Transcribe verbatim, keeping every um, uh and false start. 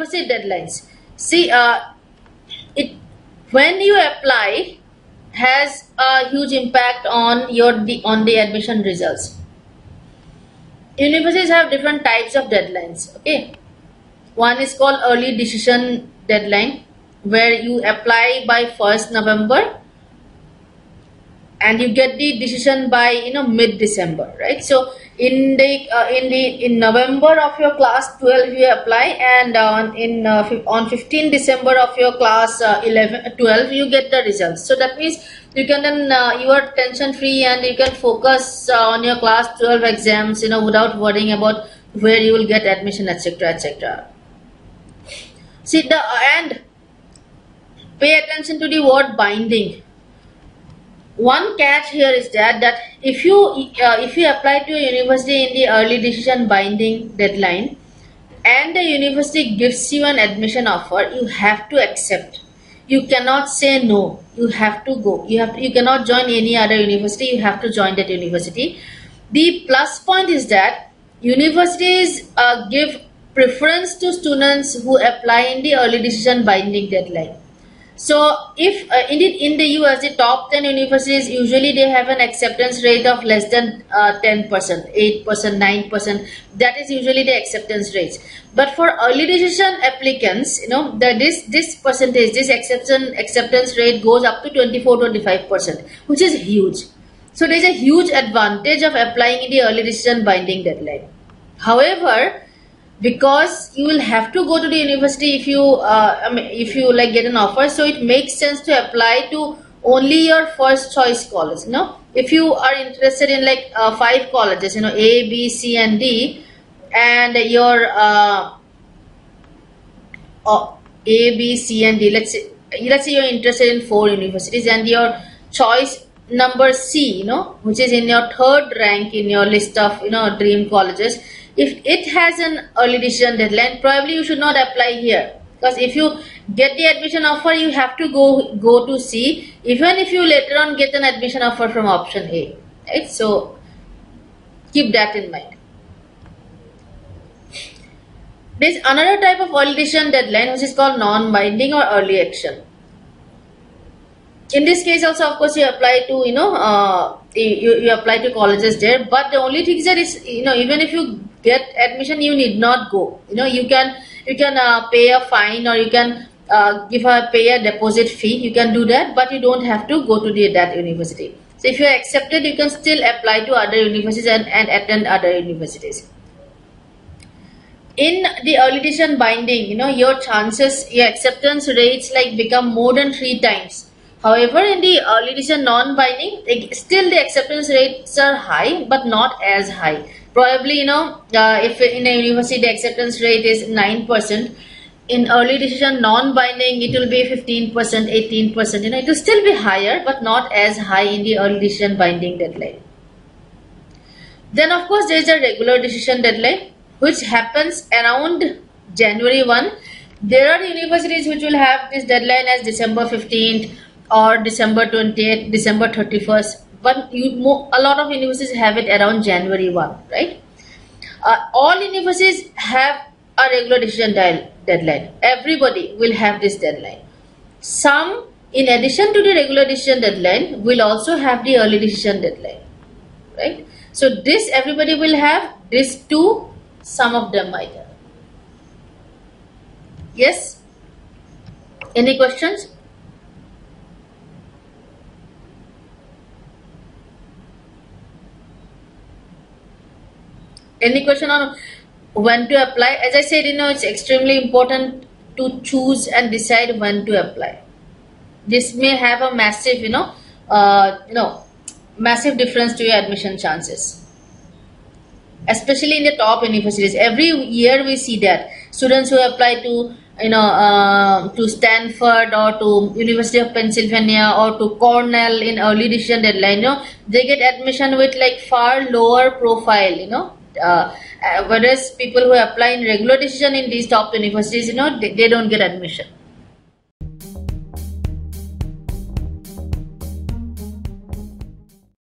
university deadlines. See, uh, it when you apply has a huge impact on your the on the admission results. Universities have different types of deadlines. Okay, one is called early decision deadline, where you apply by first November and you get the decision by you know mid December, right? So in the uh, in the in November of your class twelve you apply, and on in uh, on fifteenth December of your class uh, eleven twelve you get the results. So that means you can then uh, you are tension free and you can focus uh, on your class twelve exams, you know, without worrying about where you will get admission, etc, etc. See the and pay attention to the word binding. One catch here is that that if you uh, if you apply to a university in the early decision binding deadline and the university gives you an admission offer, you have to accept. You cannot say no. You have to go. You have to, you cannot join any other university. You have to join that university. The plus point is that universities uh, give preference to students who apply in the early decision binding deadline. So if uh, indeed in the U S the top ten universities, usually they have an acceptance rate of less than uh, ten percent, eight percent, nine percent. That is usually the acceptance rates. But for early decision applicants, you know, the, this this percentage, this acceptance acceptance rate goes up to twenty-four, twenty-five percent, which is huge. So there is a huge advantage of applying in the early decision binding deadline. However, because you will have to go to the university if you uh, I mean, if you like get an offer, so it makes sense to apply to only your first choice college. You know, if you are interested in like uh, five colleges, you know, A, B, C, and D, and your uh, A, B, C, and D. Let's say let's say you're interested in four universities, and your choice number C, you know, which is in your third rank in your list of you know dream colleges. If it has an early decision deadline, probably you should not apply here, because if you get the admission offer, you have to go go to C, even if you later on get an admission offer from option A, right? So keep that in mind. There's another type of early decision deadline which is called non-binding or early action. In this case also, of course, you apply to you know uh, you, you apply to colleges there, but the only thing is that is you know even if you get admission, you need not go. You know, you can you can uh, pay a fine, or you can uh, give a pay a deposit fee. You can do that, but you don't have to go to the that university. So if you are accepted, you can still apply to other universities and, and attend other universities. In the early decision binding, you know, your chances, your acceptance rates like become more than three times. However, in the early decision non-binding, still the acceptance rates are high, but not as high. Probably, you know, uh, if in a university the acceptance rate is nine percent, in early decision non-binding it will be fifteen percent, eighteen percent, you know, it will still be higher, but not as high in the early decision binding deadline. Then, of course, there is a regular decision deadline, which happens around January first. There are universities which will have this deadline as December fifteenth or December twentieth, December thirty-first. But you, a lot of universities have it around January first, right? Uh, all universities have a regular decision deadline. Everybody will have this deadline. Some, in addition to the regular decision deadline, will also have the early decision deadline, right? So this everybody will have, this too, some of them might have. Yes? Any questions? Any question on when to apply? As I said, you know, it's extremely important to choose and decide when to apply. This may have a massive, you know, uh, you know, massive difference to your admission chances, especially in the top universities. Every year we see that students who apply to, you know, uh, to Stanford or to University of Pennsylvania or to Cornell in early decision deadline, you know, they get admission with like far lower profile, you know. Uh, whereas people who apply in regular decision in these top universities, you know, they, they don't get admission.